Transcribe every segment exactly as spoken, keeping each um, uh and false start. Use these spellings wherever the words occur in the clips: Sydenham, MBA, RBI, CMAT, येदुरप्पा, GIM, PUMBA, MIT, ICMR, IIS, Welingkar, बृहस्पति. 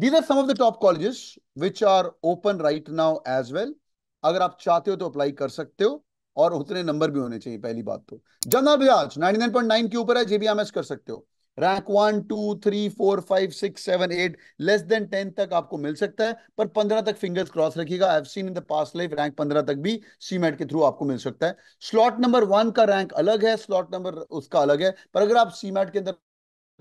These are some of the top colleges which are open right now as well. अगर आप चाहते हो तो अप्लाई कर सकते हो और उतने नंबर भी होने चाहिए पहली बात तो। जनरल ब्याज निन्यानवे पॉइंट नौ के ऊपर है, जेबीआईएमएस कर सकते हो। Rank one two three four five six seven eight less than ten तक आपको मिल सकता है, पर पंद्रह तक फिंगर्स क्रॉस रखिएगा। I have seen in the past life rank पंद्रह तक भी सीमेट के थ्रू आपको मिल सकता है। स्लॉट नंबर वन का रैंक अलग है, स्लॉट नंबर उसका अलग है, पर अगर आप सीमेट के अंदर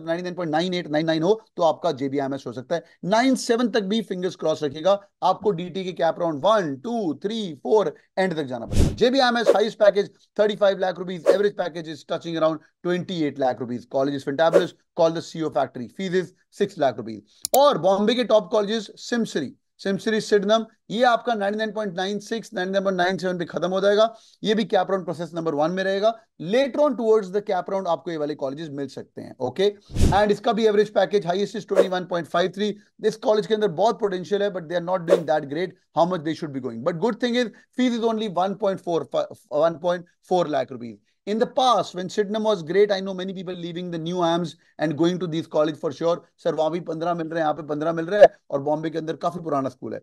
निन्यानवे पॉइंट नौ आठ नौ नौ हो तो आपका जेबीआईएमएस हो सकता है। सत्तानवे तक भी फिंगर्स क्रॉस रखिएगा, आपको डीटी के cap round one two three four and तक जाना पड़ेगा। जेबीआईएमएस हाईएस्ट पैकेज पैंतीस lakh rupees, average package is touching around अट्ठाईस lakh rupees. College is fantabulous, call the CEO factory, fees is छह लाख रुपीस। और बॉम्बे के टॉप कॉलेजेस सिमसरी सिमसरी सिडनम, ये आपका निन्यानवे पॉइंट नौ छह, निन्यानवे पॉइंट नौ सात पे खत्म हो जाएगा, ये भी cap round process number one में रहेगा। Later on towards the cap round आपको ये वाले कॉलेजेस मिल सकते हैं, ओके। एंड इसका भी एवरेज पैकेज हाईएस्ट इज इक्कीस पॉइंट पाँच तीन। दिस कॉलेज के अंदर बहुत पोटेंशियल है, but they are not doing that great how much they should be going, but good thing is fees is only one point four lakh rupees. In the past, when Sydenham was great, I know many people leaving the new A M S and going to these college for sure. Sir, वहाँ भी पंद्रह मिल रहे हैं, यहाँ पे पंद्रह मिल रहे हैं, और बॉम्बे के अंदर काफी पुराना स्कूल है।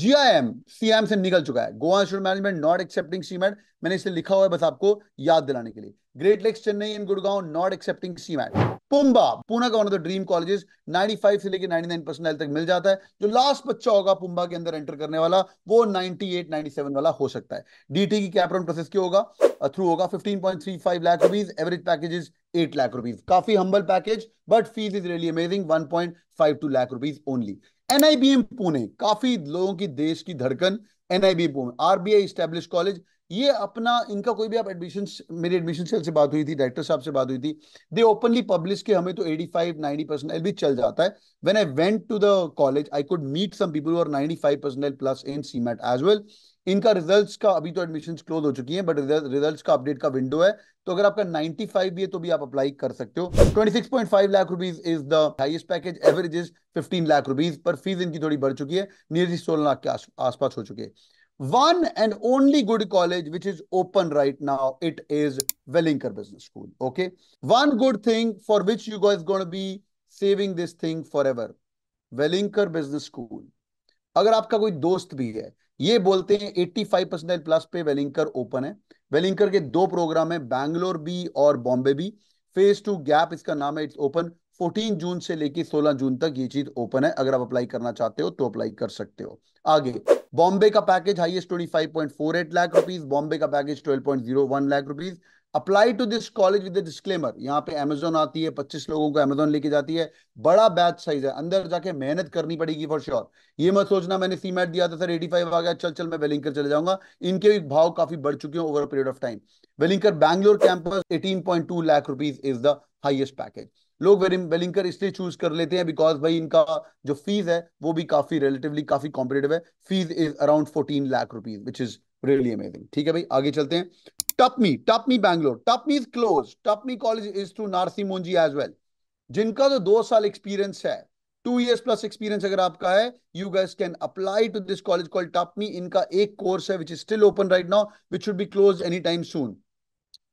G I M, C M से निकल चुका है। Goa Institute Management not accepting C M A T, मैंने इसे लिखा हुआ है बस आपको याद दिलाने के लिए। Great Lakes Chennai and Gurgaon not accepting C M A T। PUMBA, Pune का one of the dream colleges, ninety-five से लेके निन्यानवे परसेंट तक मिल जाता है। जो लास्ट बच्चा होगा PUMBA के अंदर एंटर करने वाला, वो अट्ठानवे, सत्तानवे वाला हो सकता है। D T की कैप राउंड प्रोसेस क्यों होगा? थ्रू होगा। पंद्रह पॉइंट तीन पाँच लाख रुपीस, एवरेज पैकेजेस आठ लाख रुपीस, काफी humble package, but fees is really amazing one point five two lakh rupees only. NIBM Pune, काफी लोगों की देश की धड़कन NIBM Pune, RBI establish college. ये अपना इनका कोई भी आप एडमिशन, मेरी एडमिशन सेल से बात हुई थी, डायरेक्टर साहब से बात हुई थी, दे ओपनली पब्लिश के हमें तो पचासी नब्बे परसेंट भी चल जाता है। When I went to the college I could meet some people who are ninety five percent plus in CMAT as well. इनका रिजल्ट्स का अभी तो एडमिशंस क्लोज हो चुकी हैं, बट रिजल्ट्स का अपडेट का विंडो है, तो अगर आपका नाइंटी फाइव भी है तो भी आप अप्लाई कर सकते हो। छब्बीस पॉइंट पाँच lakh rupees is the highest package, average is पंद्रह लाख रुपीस, पर फीस इनकी थोड़ी बढ़ चुकी है, नियरली सोलह लाख के आसपास हो चुके हैं। One and only good college which is open right now, it is Welingkar Business School, okay. One good thing for which you guys going to be saving this thing forever, Welingkar Business School. अगर आपका कोई दोस्त भी है, ये बोलते हैं पचासी परसेंट प्लस पे Welingkar ओपन है। Welingkar के दो प्रोग्राम है, बैंगलोर भी और बॉम्बे भी। फेज टू गैप इसका नाम है, इट्स ओपन चौदह जून से लेके सोलह जून तक ये चीज ओपन है। अगर आप अप्लाई करना चाहते हो तो अप्लाई कर सकते हो। आगे बॉम्बे का पैकेज हाईएस्ट पच्चीस पॉइंट चार आठ लाख रुपीस, बॉम्बे का पैकेज बारह पॉइंट शून्य एक lakh rupees. Apply to this college with the disclaimer, यहाँ पे अमेजोन आती है, पच्चीस लोगों को अमेजोन लेके जाती है, बड़ा बैच साइज है, अंदर जाके मेहनत करनी पड़ेगी फॉर श्योर। ये मत सोचना मैंने सीमेट दिया था सर पचासी आ गया, चल चल मैं Welingkar चले जाऊंगा। इनके भी भाव काफी बढ़ चुके हैं over a period of time. Welingkar Bangalore campus अठारह पॉइंट दो lakh rupees is the highest package. लोग Welingkar इसलिए चूज कर लेते हैं बिकॉज भाई इनका जो फीस है वो भी काफी रिलेटिवली काफी कॉम्पिटेटिव है। फीस इज अराउंड चौदह lakh rupees, which is really amazing. ठीक है भाई, आगे चलते हैं। TAPMI, TAPMI Bangalore, टपमी is close, टपमी college is through Narsee Monjee as well. जिनका तो दो साल एक्सपीरियंस है, टू इयर्स प्लस एक्सपीरियंस अगर आपका है, you guys can apply to this college called टपमी। इनका एक कोर्स है which is still open right now, which should be close any time soon.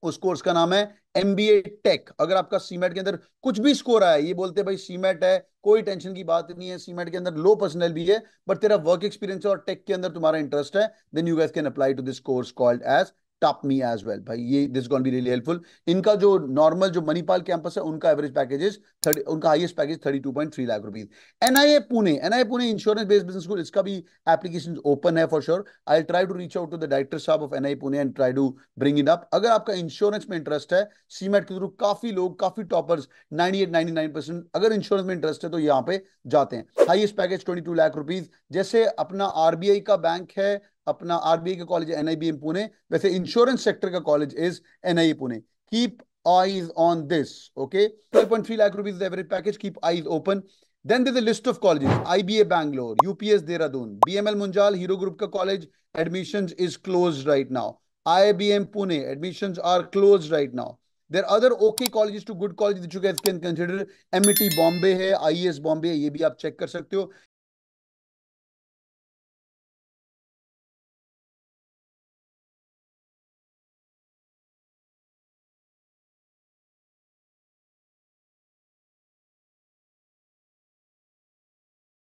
उस कोर्स का नाम है एमबीए टेक। अगर आपका सीमेट के अंदर कुछ भी स्कोर आया, ये बोलते हैं भाई सीमेट है कोई टेंशन की बात नहीं है, सीमेट के अंदर लो पर्सनल भी है, बट तेरा वर्क एक्सपीरियंस और टेक के अंदर तुम्हारा इंटरेस्ट है, then you guys can apply to this course called as TAPMI as well. भाई ये this gonna be really helpful. इनका जो नॉर्मल जो मणिपाल कैंपस है उनका एवरेज पैकेजेस थर्टी, उनका highest package thirty two point three lakh rupees. NIA Pune, NIA Pune insurance based business school, इसका भी एप्लीकेशन ओपन है for sure. I will try to reach out to the director साहब of NIA Pune and try to bring it up. अगर आपका insurance में interest है, cement के through काफी लोग काफी toppers ninety eight ninety nine percent अगर इंश्योरेंस में इंटरेस्ट है तो यहाँ पे जाते हैं। हाईएस्ट पैकेज बाईस लाख रुपीज। जैसे अपना आरबीआई का बैंक है, अपना आरबीआई का कॉलेज एनआईबीएम पुणे, वैसे इंश्योरेंस सेक्टर का college is NIA Pune. Keep eyes on this, okay. बारह पॉइंट तीन lakh rupees average package, keep eyes open. Then there is a list of colleges, IBA Bangalore, UPES Dehradun, BML Munjal, hero group का college, admissions is close right now. IBM Pune, admissions are close right now. There are other okay colleges to good colleges that you guys can consider. M I T Bombay है, I I S Bombay है, ये भी आप check कर सकते हो।